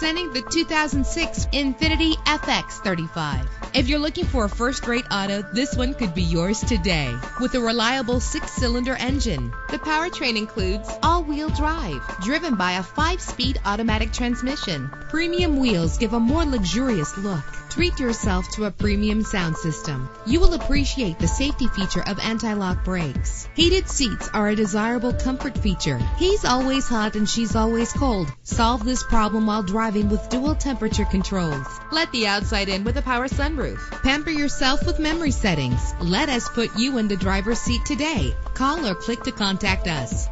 Presenting the 2006 Infiniti FX35. If you're looking for a first-rate auto, this one could be yours today. With a reliable 6-cylinder engine, the powertrain includes all-wheel drive, driven by a 5-speed automatic transmission. Premium wheels give a more luxurious look. Treat yourself to a premium sound system. You will appreciate the safety feature of anti-lock brakes. Heated seats are a desirable comfort feature. He's always hot and she's always cold. Solve this problem while driving with dual temperature controls. Let the outside in with a power sunroof. Pamper yourself with memory settings. Let us put you in the driver's seat today. Call or click to contact us.